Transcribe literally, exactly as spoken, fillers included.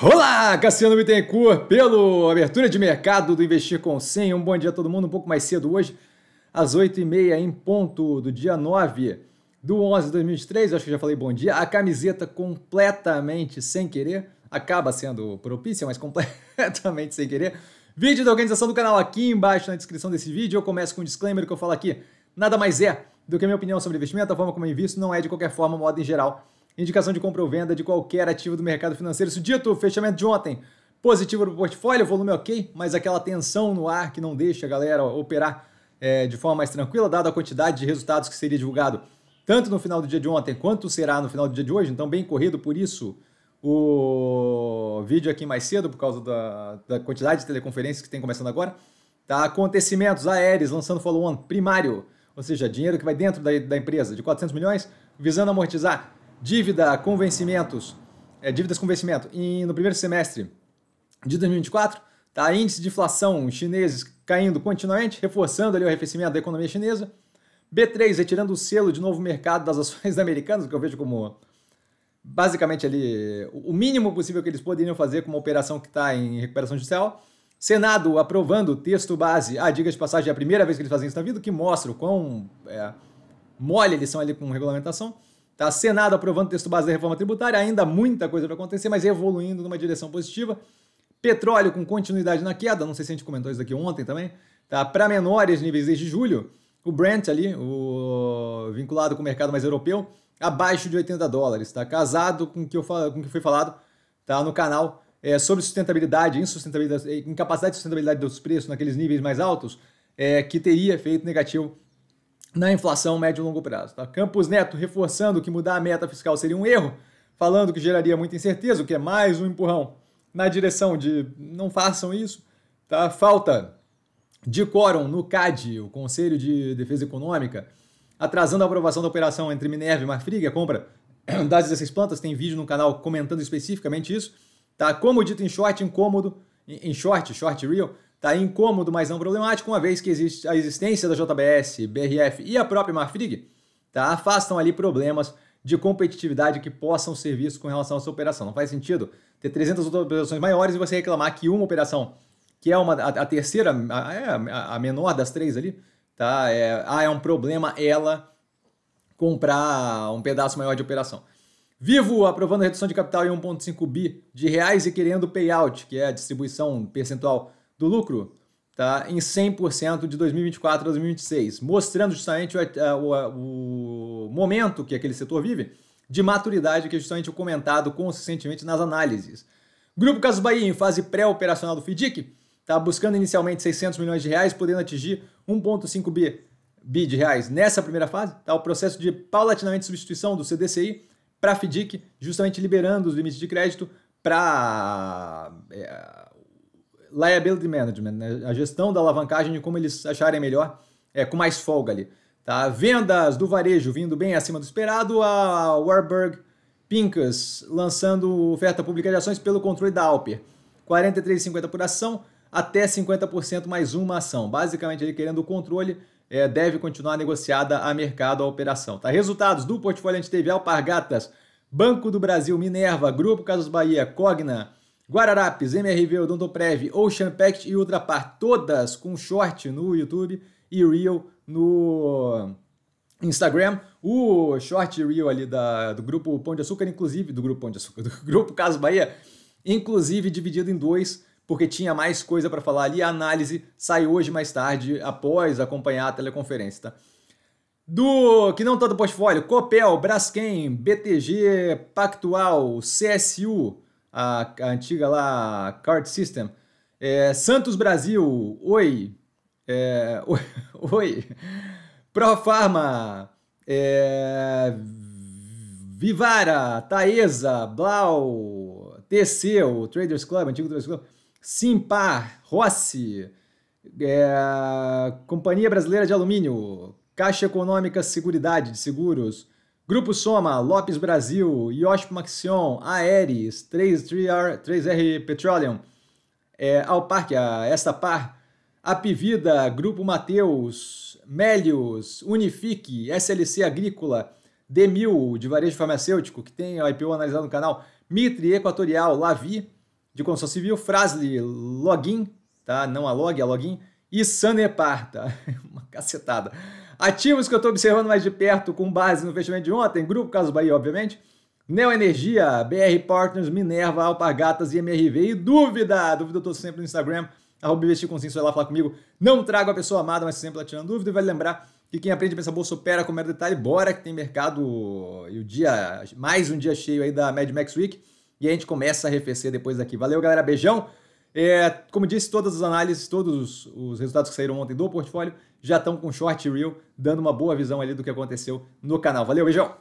Olá, Cassiano Bittencourt, pelo abertura de mercado do Investir com cem. Um bom dia a todo mundo, um pouco mais cedo hoje, às oito e meia em ponto do dia nove do onze de dois mil e vinte e três. Eu acho que já falei bom dia. A camiseta completamente sem querer, acaba sendo propícia, mas completamente sem querer. Vídeo da organização do canal aqui embaixo na descrição desse vídeo. Eu começo com um disclaimer que eu falo aqui. Nada mais é do que a minha opinião sobre investimento, a forma como eu invisto não é de qualquer forma, modo em geral, indicação de compra ou venda de qualquer ativo do mercado financeiro. Isso dito, fechamento de ontem positivo para o portfólio, volume ok, mas aquela tensão no ar que não deixa a galera operar é, de forma mais tranquila, dado a quantidade de resultados que seria divulgado tanto no final do dia de ontem quanto será no final do dia de hoje. Então, bem corrido, por isso o vídeo aqui mais cedo, por causa da, da quantidade de teleconferências que tem começando agora. Tá? Acontecimentos, aéreos lançando follow-on primário, ou seja, dinheiro que vai dentro da, da empresa, de quatrocentos milhões, visando amortizar dívida com vencimentos, é, dívidas com vencimento em, no primeiro semestre de dois mil e vinte e quatro, tá? Índice de inflação chineses caindo continuamente, reforçando ali o arrefecimento da economia chinesa. B três retirando o selo de novo mercado das ações americanas, que eu vejo como basicamente ali o mínimo possível que eles poderiam fazer com uma operação que está em recuperação judicial. Senado aprovando o texto base, ah, diga de passagem, é a primeira vez que eles fazem isso na vida, o que mostra o quão é, mole eles são ali com regulamentação. Tá, Senado aprovando o texto base da reforma tributária, ainda muita coisa para acontecer, mas evoluindo numa direção positiva. Petróleo com continuidade na queda, não sei se a gente comentou isso daqui ontem também, tá, para menores níveis desde julho. O Brent ali, o vinculado com o mercado mais europeu, abaixo de oitenta dólares, tá, casado com o que eu falo, com o que foi falado, tá, no canal é, sobre sustentabilidade, insustentabilidade, incapacidade de sustentabilidade dos preços naqueles níveis mais altos, é, que teria efeito negativo na inflação médio e longo prazo. Tá? Campos Neto reforçando que mudar a meta fiscal seria um erro, falando que geraria muita incerteza, o que é mais um empurrão na direção de não façam isso. Tá? Falta de quórum no C A D, o Conselho de Defesa Econômica, atrasando a aprovação da operação entre Minerva e Marfrig, a compra das dezesseis plantas, tem vídeo no canal comentando especificamente isso. Tá? Como dito em short, incômodo, em short, short real, tá incômodo, mas não problemático, uma vez que existe a existência da J B S, B R F e a própria Marfrig, tá, afastam ali problemas de competitividade que possam ser vistos com relação a essa operação. Não faz sentido ter trezentas operações maiores e você reclamar que uma operação, que é uma, a, a terceira, a, a menor das três ali, tá, é, ah, é um problema ela comprar um pedaço maior de operação. Vivo aprovando a redução de capital em um ponto cinco bi de reais e querendo payout, que é a distribuição percentual do lucro, tá, em cem por cento de dois mil e vinte e quatro a dois mil e vinte e seis, mostrando justamente o, o, o momento que aquele setor vive de maturidade, que é justamente o comentado consistentemente nas análises. Grupo Casas Bahia, em fase pré-operacional do FIDIC, tá buscando inicialmente seiscentos milhões de reais, podendo atingir um ponto cinco bi de reais nessa primeira fase. Tá, o processo de paulatinamente substituição do C D C I para FIDIC, justamente liberando os limites de crédito para... É, liability management, né? A gestão da alavancagem de como eles acharem melhor, é, com mais folga ali. Tá? Vendas do varejo vindo bem acima do esperado, a Warburg Pincus lançando oferta pública de ações pelo controle da Alper, quarenta e três reais e cinquenta centavos por ação, até cinquenta por cento mais uma ação. Basicamente, ele querendo o controle, é, deve continuar negociada a mercado a operação. Tá? Resultados do portfólio, a gente teve Alpargatas, Banco do Brasil, Minerva, Grupo Casas Bahia, Cogna, Guararapes, M R V, Odonto Prev, Ocean Pact e Ultrapar, todas com short no YouTube e Reel no Instagram. O short Reel ali da, do Grupo Pão de Açúcar, inclusive, do Grupo Pão de Açúcar, do Grupo Casas Bahia, inclusive dividido em dois, porque tinha mais coisa para falar ali. A análise sai hoje mais tarde, após acompanhar a teleconferência. Tá? Do que não tá do portfólio, Copel, Braskem, B T G Pactual, C S U A, A, a antiga lá, Card System, é, Santos Brasil, Oi, é, Oi, Oi, Profarma, é, Vivara, Taesa, Blau, T C, o Traders Club, antigo Traders Club, Simpar, Rossi, é, Companhia Brasileira de Alumínio, Caixa Econômica Seguridade de Seguros, Grupo Soma, Lopes Brasil, Yoship Maxion, Aeres, três R Petroleum, é, Alparque, Esta Par, Apivida, Grupo Mateus, Melios, Unifique, S L C Agrícola, Demil, de varejo farmacêutico, que tem a I P O analisado no canal, Mitre, Equatorial, Lavi, de construção civil, Frasli, Login, tá? Não a Log, a Login, e Sanepar, tá? Uma cacetada. Ativos que eu estou observando mais de perto com base no fechamento de ontem, Grupo Casas Bahia, obviamente, Neoenergia, B R Partners, Minerva, Alpargatas e M R V. E dúvida, dúvida eu estou sempre no Instagram, arroba Investir com cem, vai lá falar comigo. Não trago a pessoa amada, mas sempre lá tirando dúvida. E vai lembrar que quem aprende a pensar bolsa opera com o mero detalhe. Bora que tem mercado e o dia, mais um dia cheio aí da Mad Max Week. E a gente começa a arrefecer depois daqui. Valeu, galera, beijão. É, como disse, todas as análises, todos os resultados que saíram ontem do portfólio já estão com short reel, dando uma boa visão ali do que aconteceu no canal. Valeu, beijão!